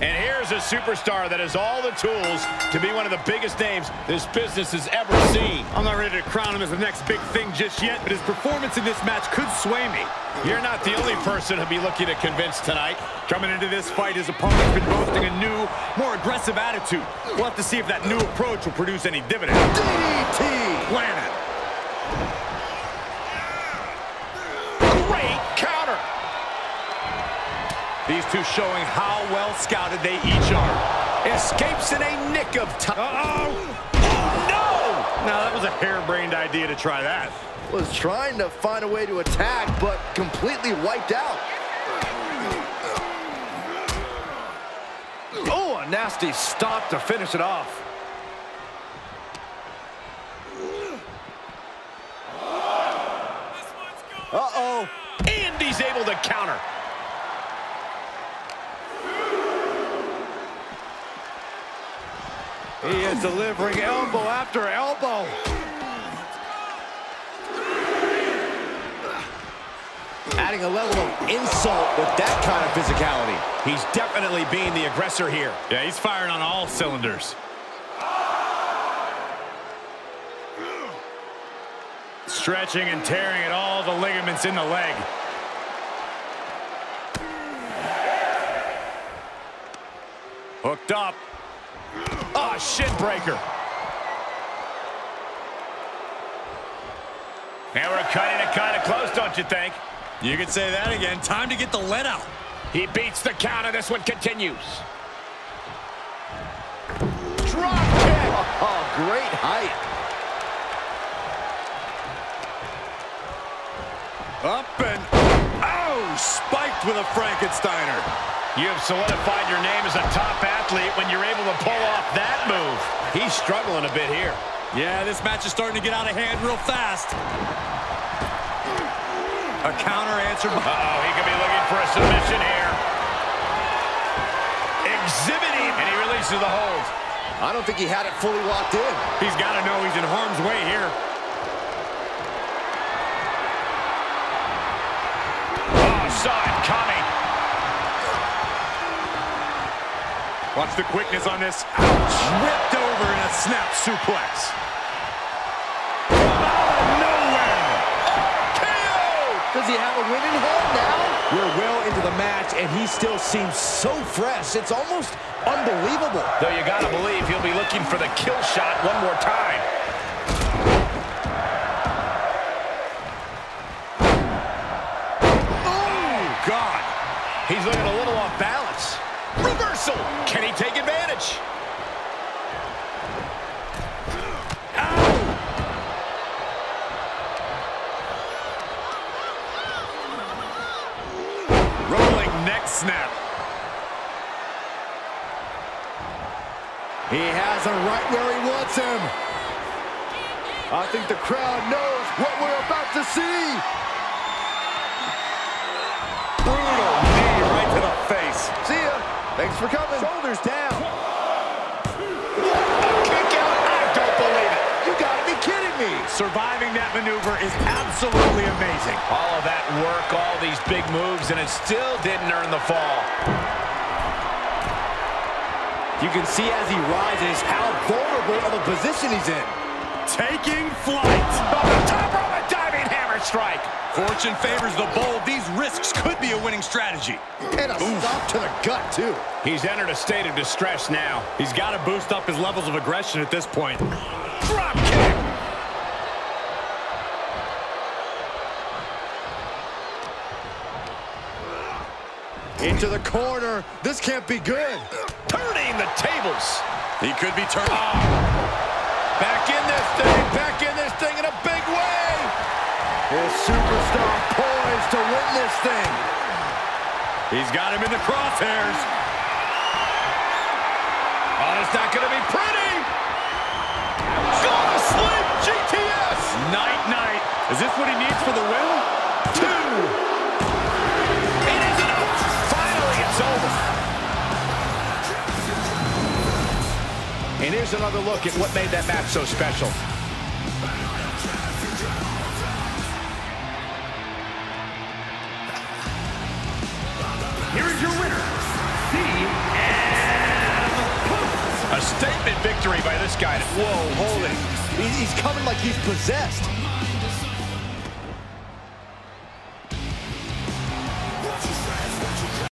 And here's a superstar that has all the tools to be one of the biggest names this business has ever seen. I'm not ready to crown him as the next big thing just yet, but his performance in this match could sway me. You're not the only person to be looking to convince tonight. Coming into this fight, his opponent's been boasting a new, more aggressive attitude. We'll have to see if that new approach will produce any dividends. DDT! Planet. Great counter! These two showing how well scouted they each are. Escapes in a nick of time. Uh-oh! Oh, no! Now, that was a harebrained idea to try that. Was trying to find a way to attack, but completely wiped out. Oh, a nasty stop to finish it off. Uh-oh. And he's able to counter. He is delivering elbow after elbow. Adding a level of insult with that kind of physicality. He's definitely being the aggressor here. Yeah, he's firing on all cylinders. Stretching and tearing at all the ligaments in the leg. Hooked up. Oh, shin breaker. And we're cutting it kind of close, don't you think? You could say that again. Time to get the let out. He beats the counter. This one continues. Drop kick. Oh, great height. Up and... oh, spiked with a Frankensteiner. You have solidified your name as a top athlete when you're able to pull off that move. He's struggling a bit here. Yeah, this match is starting to get out of hand real fast. A counter answer. Uh-oh, he could be looking for a submission here. Exhibiting, and he releases the hold. I don't think he had it fully locked in. He's got to know he's in harm's way here. Oh, saw it coming. Watch the quickness on this. Ouch. Ripped over in a snap suplex. From out of nowhere. KO! Does he have a winning hand now? We're well into the match, and he still seems so fresh. It's almost unbelievable. Though you gotta believe he'll be looking for the kill shot one more time. Oh, God. He's looking a little off balance. Reversal! Can he take advantage? Ow! Rolling neck snap. He has him right where he wants him. I think the crowd knows what we're about to see. Brutal knee right to the face. See ya. Thanks for coming. Shoulders down. A kick out. I don't believe it. You gotta be kidding me. Surviving that maneuver is absolutely amazing. All of that work, all these big moves, and it still didn't earn the fall. You can see as he rises how vulnerable of a position he's in. Taking flight. On the top rope, a diving hammer strike. Fortune favors the bold. These risks could be a winning strategy. And a stop to the gut, too. He's entered a state of distress now. He's got to boost up his levels of aggression at this point. Drop kick! Into the corner. This can't be good. Turning the tables. He could be turning. Back in this thing. Back in this thing in a big way. His superstar poised to win this thing. He's got him in the crosshairs. Oh, it's not going to be pretty. Go to sleep, GTS. Night, night. Is this what he needs for the win? Two. It is enough. Finally, it's over. And here's another look at what made that match so special. Here is your winner, CM Punk. Statement victory by this guy. Whoa, hold it. He's coming like he's possessed.